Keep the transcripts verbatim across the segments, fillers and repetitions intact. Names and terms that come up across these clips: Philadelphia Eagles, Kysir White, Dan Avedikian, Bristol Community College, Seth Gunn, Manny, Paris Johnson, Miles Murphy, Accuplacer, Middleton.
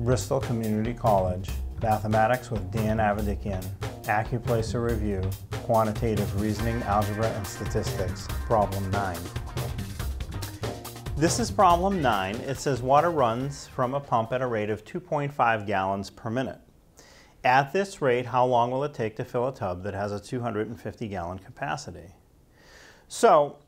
Bristol Community College, Mathematics with Dan Avedikian, Accuplacer Review, Quantitative Reasoning, Algebra, and Statistics, Problem nine. This is Problem nine. It says water runs from a pump at a rate of two point five gallons per minute. At this rate, how long will it take to fill a tub that has a two hundred fifty gallon capacity? So,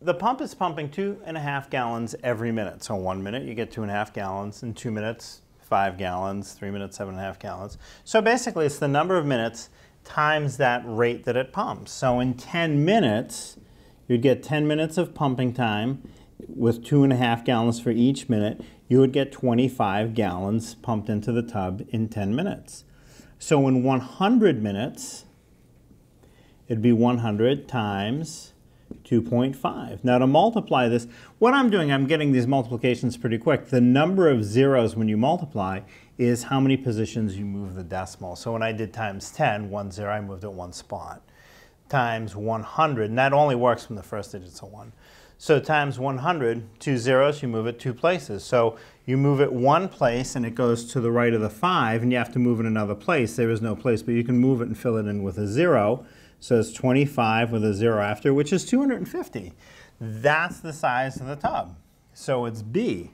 the pump is pumping two and a half gallons every minute. So one minute you get two and a half gallons, in two minutes five gallons, three minutes seven and a half gallons. So basically it's the number of minutes times that rate that it pumps. So in ten minutes, you'd get ten minutes of pumping time with two and a half gallons for each minute. You would get twenty-five gallons pumped into the tub in ten minutes. So in one hundred minutes, it'd be one hundred times two point five. Now to multiply this, what I'm doing, I'm getting these multiplications pretty quick. The number of zeros when you multiply is how many positions you move the decimal. So when I did times ten, one zero, I moved it one spot. Times one hundred, and that only works from the first digit to one. So times one hundred, two zeros, you move it two places. So you move it one place and it goes to the right of the five, and you have to move it another place. There is no place, but you can move it and fill it in with a zero. So it's twenty-five with a zero after, which is two hundred fifty. That's the size of the tub. So it's B.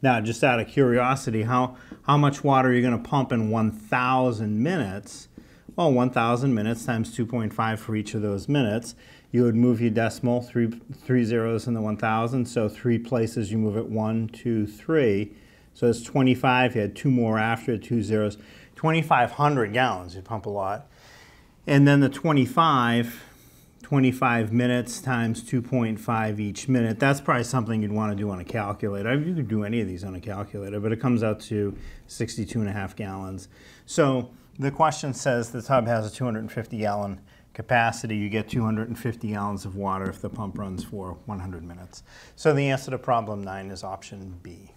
Now, just out of curiosity, how, how much water are you going to pump in one thousand minutes? Well, one thousand minutes times two point five for each of those minutes. You would move your decimal, three, three zeros in the one thousand, so three places you move it, one, two, three. So it's twenty-five, you had two more after, two zeros. twenty-five hundred gallons, you pump a lot. And then the twenty-five minutes times two point five each minute, that's probably something you'd want to do on a calculator. You could do any of these on a calculator, but it comes out to sixty-two and a half gallons. So the question says the tub has a two hundred fifty gallon capacity. You get two hundred fifty gallons of water if the pump runs for one hundred minutes. So the answer to problem nine is option B.